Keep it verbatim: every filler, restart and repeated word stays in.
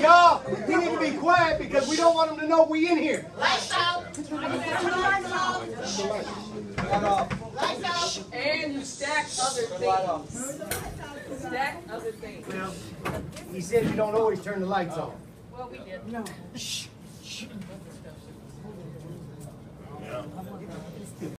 y'all, we need to be quiet because we don't want them to know we in here. Lights out. Lights out. And you stack other things. Stack other things. Well, he said you don't always turn the lights on. Well, we did. No. Shh. Shh.